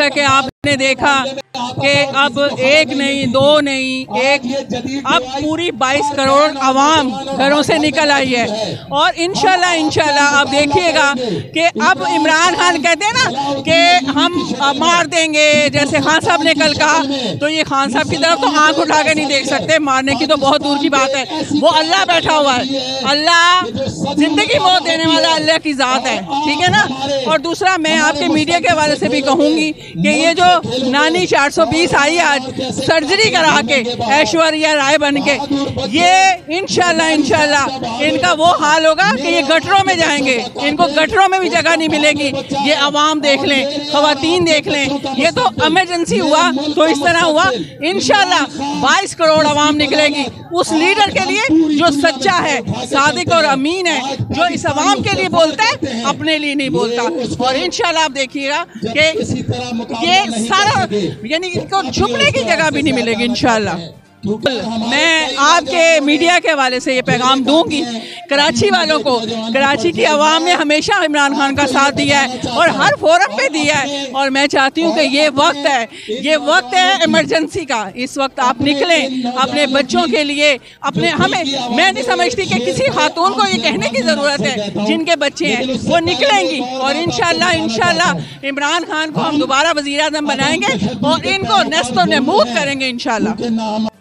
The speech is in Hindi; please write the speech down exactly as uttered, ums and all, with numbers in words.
बेशक आपने देखा कि अब एक नहीं दो नहीं एक अब पूरी बाईस करोड़ आवाम घरों से निकल आई है। और इंशाल्लाह इंशाल्लाह आप देखिएगा कि अब इमरान खान कहते हैं ना कि हम मार देंगे, जैसे खान साहब ने कल कहा, तो ये खान साहब की तरफ तो आंख उठा के नहीं देख सकते, मारने की तो बहुत दूर की बात है। वो अल्लाह बैठा हुआ है, अल्लाह जिंदगी मौत देने वाला अल्लाह की ज़ात है, ठीक है ना। और दूसरा मैं आपके मीडिया के हवाले से भी कहूँगी कि ये जो नानी चार सौ बीस आई आज सर्जरी करा के ऐश्वर्या राय बन के, ये इंशाल्लाह इंशाल्लाह इनका वो हाल होगा कि ये गटरों में जाएंगे, इनको गटरों में भी जगह नहीं मिलेगी। ये आवाम देख लें, ख़वातीन देख लें, ये तो इमरजेंसी हुआ तो इस तरह हुआ। इंशाल्लाह बाईस करोड़ आवाम निकलेगी उस लीडर के लिए जो सच्चा है, सादिक और अमीन है, जो इस आवाम के लिए बोलता है, अपने लिए नहीं बोलता। और इंशाल्लाह आप देखिएगा कि ये सारा यानी इनको छुपने की जगह भी नहीं मिलेगी इंशाल्लाह। मैं आपके मीडिया के हवाले से ये पैगाम दूंगी कराची वालों को, कराची की आवाम ने हमेशा इमरान खान का साथ दिया है और हर फोरम पे दिया है। और मैं चाहती हूँ कि ये वक्त है, ये वक्त है इमरजेंसी का, इस वक्त आप निकलें अपने बच्चों के लिए, अपने हमें मैं नहीं समझती कि किसी खातून को ये कहने की ज़रूरत है जिनके बच्चे हैं वो निकलेंगी। और इंशाल्लाह इंशाल्लाह इमरान खान को हम दोबारा वज़ीर आज़म बनाएंगे और इनको नेस्तो नेमूद करेंगे इंशाल्लाह।